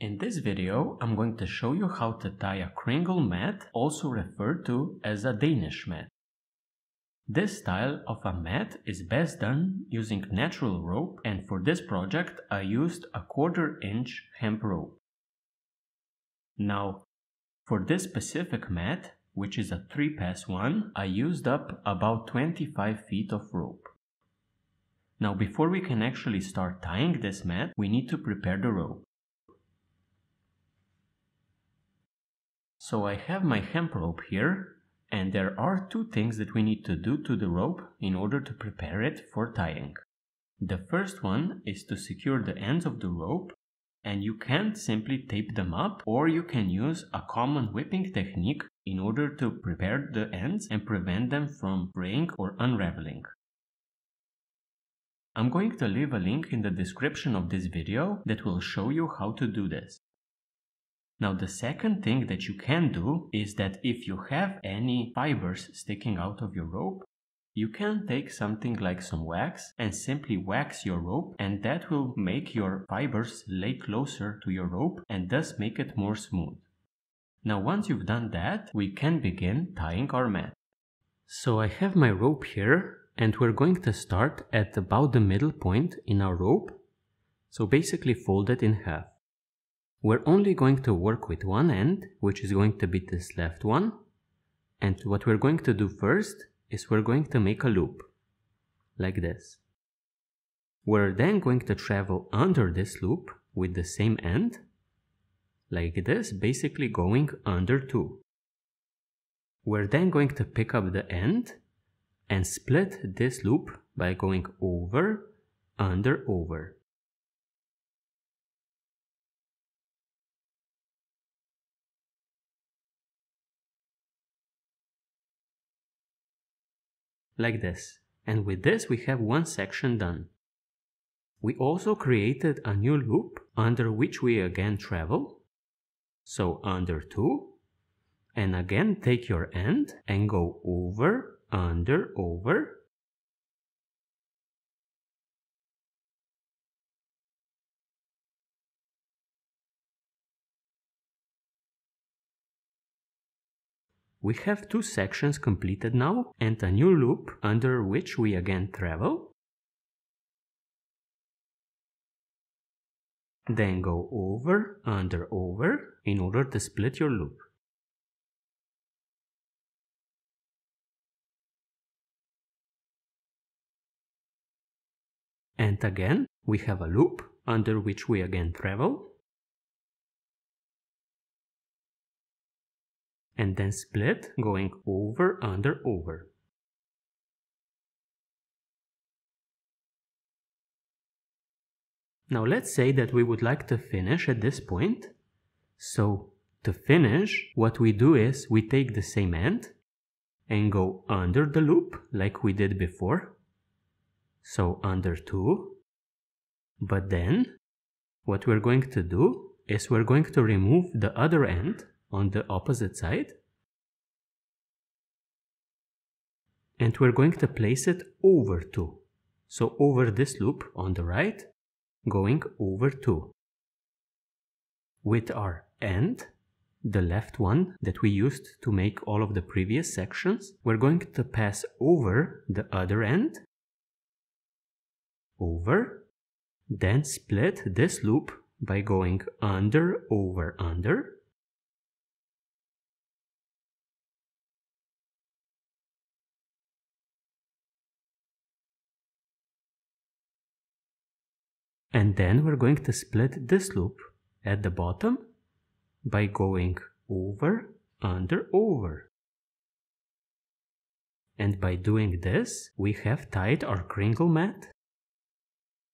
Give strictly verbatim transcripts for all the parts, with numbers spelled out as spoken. In this video, I'm going to show you how to tie a kringle mat, also referred to as a Danish mat. This style of a mat is best done using natural rope, and for this project I used a quarter inch hemp rope. Now, for this specific mat, which is a three-pass one, I used up about twenty-five feet of rope. Now, before we can actually start tying this mat, we need to prepare the rope. So I have my hemp rope here, and there are two things that we need to do to the rope in order to prepare it for tying. The first one is to secure the ends of the rope, and you can't simply tape them up, or you can use a common whipping technique in order to prepare the ends and prevent them from fraying or unraveling. I'm going to leave a link in the description of this video that will show you how to do this. Now, the second thing that you can do is that if you have any fibers sticking out of your rope, you can take something like some wax and simply wax your rope, and that will make your fibers lay closer to your rope and thus make it more smooth. Now, once you've done that, we can begin tying our mat. So I have my rope here, and we're going to start at about the middle point in our rope, so basically fold it in half. We're only going to work with one end, which is going to be this left one, and what we're going to do first is we're going to make a loop, like this. We're then going to travel under this loop with the same end, like this, basically going under two. We're then going to pick up the end and split this loop by going over, under, over. Like this, and with this we have one section done. We also created a new loop under which we again travel, so under two, and again take your end and go over, under, over, we have two sections completed now, and a new loop under which we again travel. Then go over, under, over, in order to split your loop. And again, we have a loop under which we again travel. And then split, going over, under, over. Now let's say that we would like to finish at this point. So to finish, what we do is we take the same end and go under the loop like we did before. So under two. But then what we're going to do is we're going to remove the other end on the opposite side, and we're going to place it over two, so over this loop on the right, going over two, with our end, the left one that we used to make all of the previous sections. We're going to pass over the other end, over, then split this loop by going under, over, under, and then we're going to split this loop at the bottom by going over, under, over. And by doing this, we have tied our kringle mat.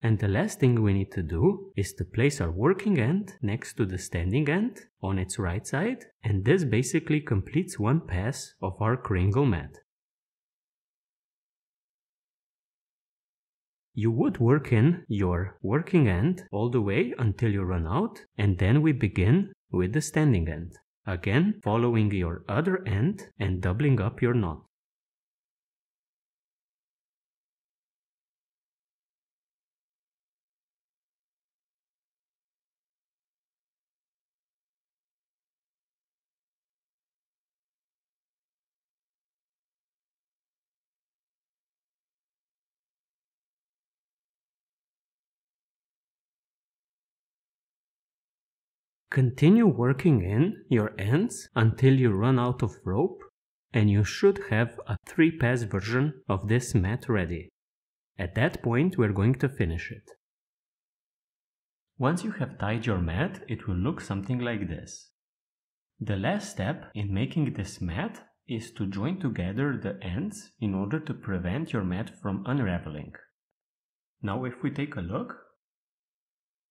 And the last thing we need to do is to place our working end next to the standing end on its right side, and this basically completes one pass of our kringle mat. You would work in your working end all the way until you run out, and then we begin with the standing end. Again, following your other end and doubling up your knot. Continue working in your ends until you run out of rope, and you should have a three-pass version of this mat ready. At that point we're going to finish it. Once you have tied your mat, it will look something like this. The last step in making this mat is to join together the ends in order to prevent your mat from unraveling. Now if we take a look,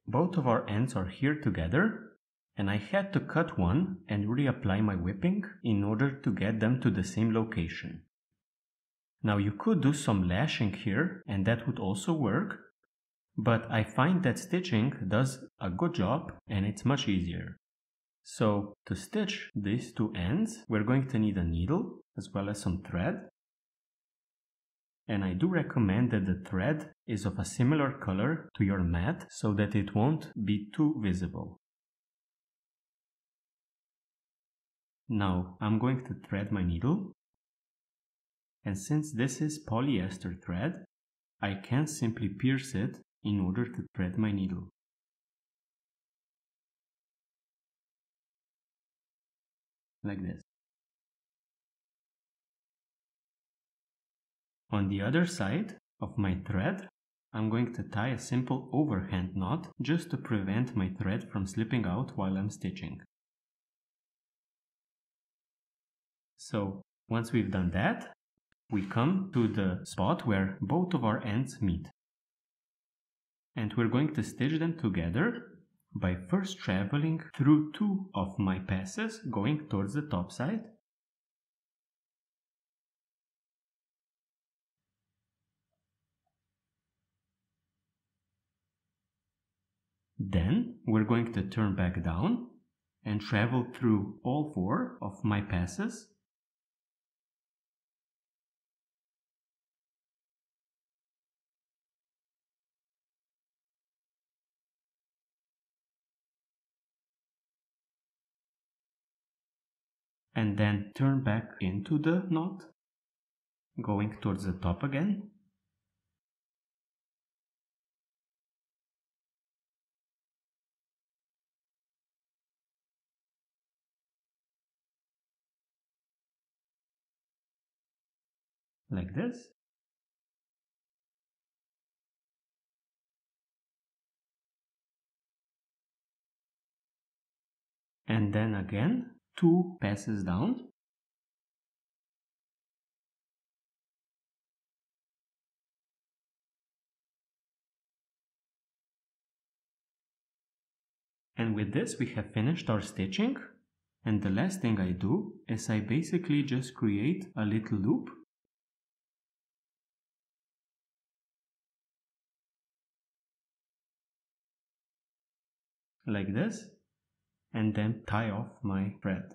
both of our ends are here together, and I had to cut one and reapply my whipping in order to get them to the same location. Now you could do some lashing here and that would also work, but I find that stitching does a good job and it's much easier. So, to stitch these two ends, we're going to need a needle as well as some thread. And I do recommend that the thread is of a similar color to your mat so that it won't be too visible. Now, I'm going to thread my needle. And since this is polyester thread, I can simply pierce it in order to thread my needle. Like this. On the other side of my thread, I'm going to tie a simple overhand knot just to prevent my thread from slipping out while I'm stitching. So, once we've done that, we come to the spot where both of our ends meet. And we're going to stitch them together by first traveling through two of my passes going towards the top side, then we're going to turn back down and travel through all four of my passes, and then turn back into the knot, going towards the top again, like this, and then again two passes down, and with this we have finished our stitching. And the last thing I do is I basically just create a little loop like this, and then tie off my thread.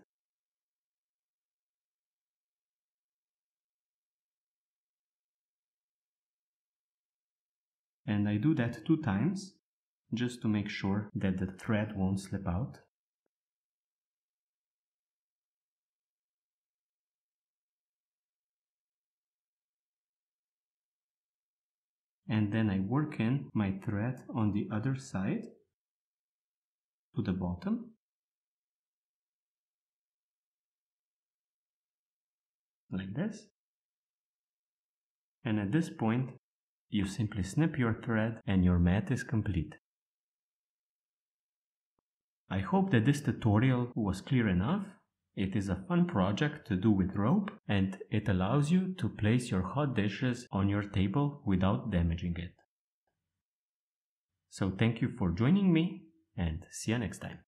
And I do that two times, just to make sure that the thread won't slip out. And then I work in my thread on the other side to the bottom. Like this, and at this point you simply snip your thread and your mat is complete. I hope that this tutorial was clear enough. It is a fun project to do with rope and it allows you to place your hot dishes on your table without damaging it. So thank you for joining me and see you next time.